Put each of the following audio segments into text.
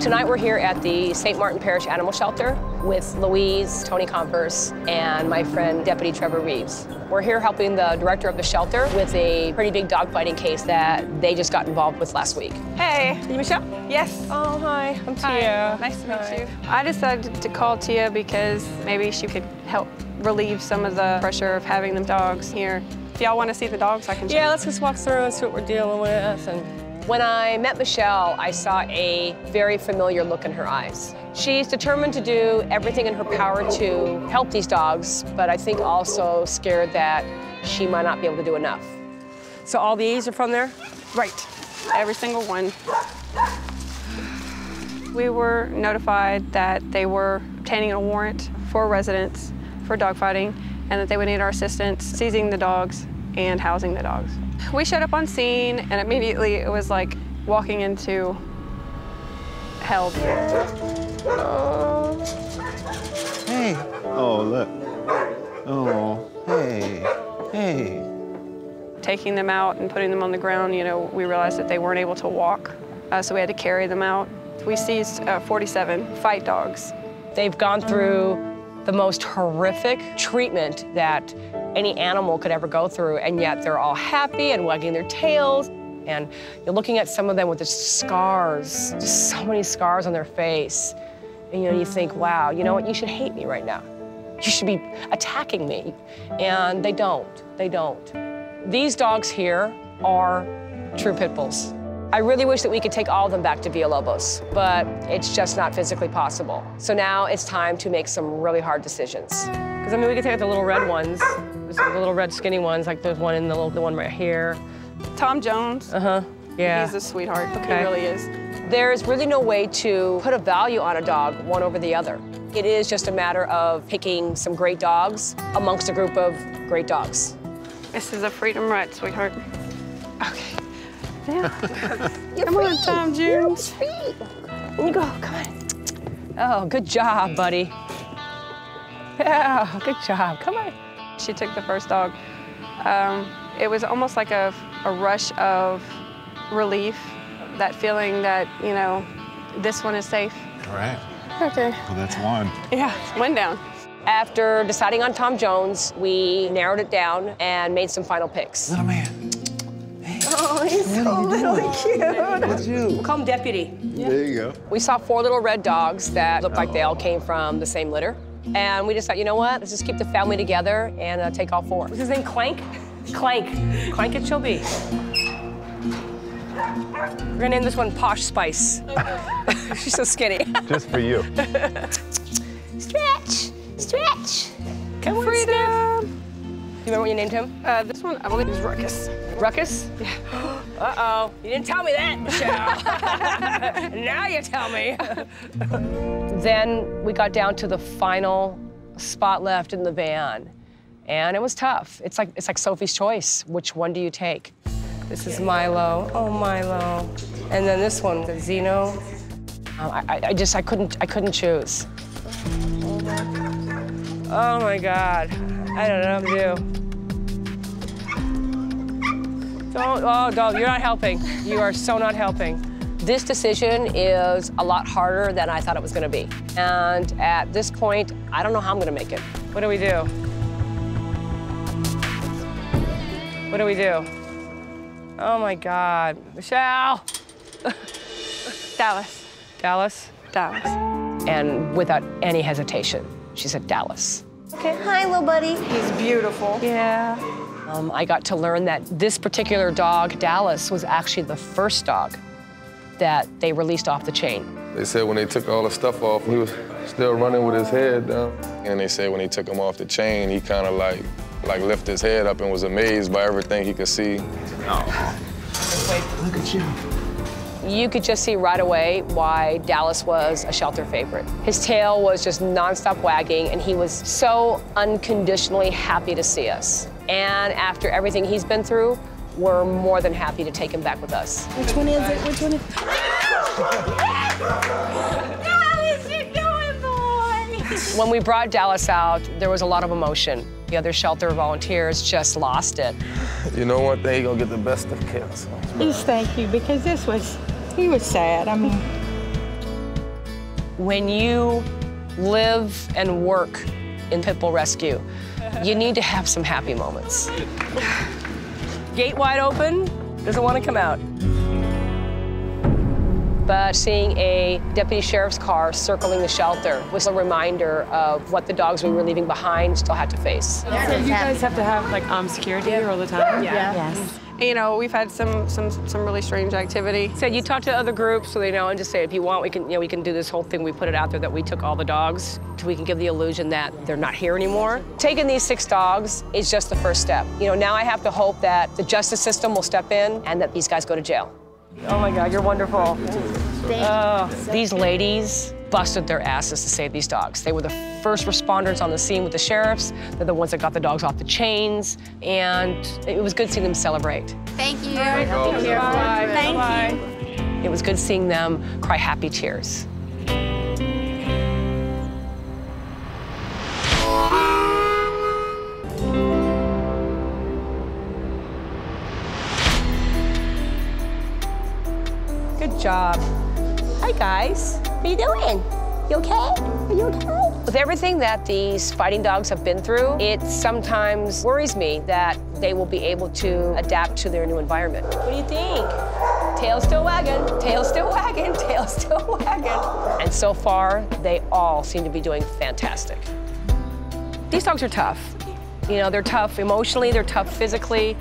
Tonight we're here at the St. Martin Parish Animal Shelter with Louise, Tony Converse, and my friend Deputy Trevor Reeves. We're here helping the director of the shelter with a pretty big dogfighting case that they just got involved with last week. Hey. Are you Michelle? Yes. Oh, hi. I'm Tia. Hi. Nice to meet you. I decided to call Tia because maybe she could help relieve some of the pressure of having them dogs here. If y'all want to see the dogs, I can show you. Yeah, let's just walk through and see what we're dealing with. When I met Michelle, I saw a very familiar look in her eyes. She's determined to do everything in her power to help these dogs, but I think also scared that she might not be able to do enough. So all these are from there? Right, every single one. We were notified that they were obtaining a warrant for residents for dogfighting and that they would need our assistance seizing the dogs and housing the dogs. We showed up on scene, and immediately it was like walking into hell. Hey. Oh, look. Oh, hey. Hey. Taking them out and putting them on the ground, you know, we realized that they weren't able to walk, so we had to carry them out. We seized 47 fight dogs. They've gone through the most horrific treatment that any animal could ever go through, and yet they're all happy and wagging their tails. And you're looking at some of them with just scars, just so many scars on their face. And you know, you think, wow, you know what, you should hate me right now. You should be attacking me. And they don't, they don't. These dogs here are true pit bulls. I really wish that we could take all of them back to Villalobos, but it's just not physically possible. So now it's time to make some really hard decisions. Because I mean, we could take out the little red ones, the little red skinny ones, like there's one in the one right here. Tom Jones. Uh-huh, yeah. He's a sweetheart, okay. He really is. There's really no way to put a value on a dog one over the other. It is just a matter of picking some great dogs amongst a group of great dogs. This is a freedom ride, sweetheart. Okay. Yeah. Come on, Tom Jones. You go, come on. Oh, good job, buddy. Yeah, good job, come on. She took the first dog. It was almost like a rush of relief, that feeling that, you know, this one is safe. All right. Okay. Well, that's one. Yeah, one down. After deciding on Tom Jones, we narrowed it down and made some final picks. Little man. Oh, he's so little and cute. What's you? We'll call him Deputy. Yeah. There you go. We saw four little red dogs that looked like they all came from the same litter. And we just thought, you know what? Let's just keep the family together and take all four. Was his name Clank? Clank. Clank it shall be. We're gonna name this one Posh Spice. She's so skinny. Just for you. Stretch, stretch. Come on, freedom. Do you remember what you named him? This one, I believe, is Ruckus. Ruckus? Yeah. Uh-oh. You didn't tell me that, Michelle. Now you tell me. Then we got down to the final spot left in the van, and it was tough. It's like Sophie's Choice. Which one do you take? This is Milo. Oh, Milo. And then this one, the Zeno. I couldn't choose. Oh my God. I don't know what to do. Don't, oh, dog, you're not helping. You are so not helping. This decision is a lot harder than I thought it was gonna be. And at this point, I don't know how I'm gonna make it. What do we do? What do we do? Oh my God, Michelle. Dallas. Dallas? Dallas. And without any hesitation, she said Dallas. Okay, hi, little buddy. He's beautiful. Yeah. I got to learn that this particular dog, Dallas, was actually the first dog that they released off the chain. They said when they took all the stuff off, he was still running with his head down. And they said when he took him off the chain, he kind of like lifted his head up and was amazed by everything he could see. Oh. Look at you. You could just see right away why Dallas was a shelter favorite. His tail was just nonstop wagging, and he was so unconditionally happy to see us. And after everything he's been through, we're more than happy to take him back with us. Which one is it? Which one is it? Dallas, you do it, boy! When we brought Dallas out, there was a lot of emotion. The other shelter volunteers just lost it. You know what? They gonna get the best of kids. Please thank you, because this was, he was sad, I mean. When you live and work in pit bull rescue, you need to have some happy moments. Gate wide open, doesn't want to come out. But seeing a deputy sheriff's car circling the shelter was a reminder of what the dogs we were leaving behind still had to face. So you guys have to have like security here all the time? Yeah. Yes. You know, we've had some really strange activity. So you talk to other groups so they know and just say, if you want, we can, you know, we can do this whole thing. We put it out there that we took all the dogs so we can give the illusion that they're not here anymore. Taking these 6 dogs is just the first step. You know, now I have to hope that the justice system will step in and that these guys go to jail. Oh my God, you're wonderful. These ladies busted their asses to save these dogs. They were the first responders on the scene with the sheriffs. They're the ones that got the dogs off the chains. And it was good seeing them celebrate. Thank you. Right, thank you. Bye. Thank you. It was good seeing them cry happy tears. Job. Hi guys, how you doing? You okay? Are you okay? With everything that these fighting dogs have been through, it sometimes worries me that they will be able to adapt to their new environment. What do you think? Tail's still wagging, tail's still wagging, tail's still wagging. And so far, they all seem to be doing fantastic. These dogs are tough. You know, they're tough emotionally, they're tough physically.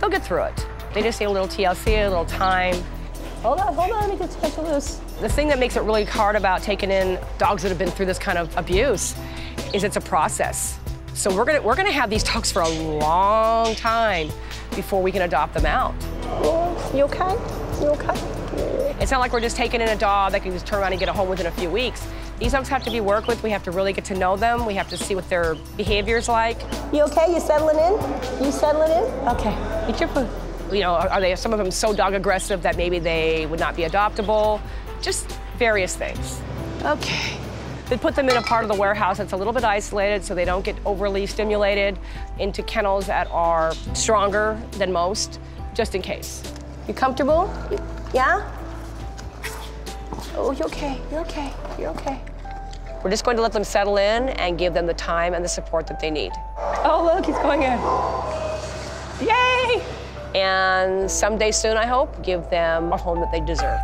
They'll get through it. They just need a little TLC, a little time. Hold on, it gets special loose. The thing that makes it really hard about taking in dogs that have been through this kind of abuse is it's a process. So we're gonna have these dogs for a long time before we can adopt them out. You okay? You okay? It's not like we're just taking in a dog that can just turn around and get a home within a few weeks. These dogs have to be worked with. We have to really get to know them. We have to see what their behavior's like. You okay? You settling in? You settling in? Okay. Eat your food. You know, are they, some of them so dog aggressive that maybe they would not be adoptable? Just various things. Okay. They put them in a part of the warehouse that's a little bit isolated so they don't get overly stimulated, into kennels that are stronger than most, just in case. You comfortable? Yeah? Oh, you're okay, you're okay, you're okay. We're just going to let them settle in and give them the time and the support that they need. Oh, look, he's going in. Yay! And someday soon, I hope, give them a home that they deserve.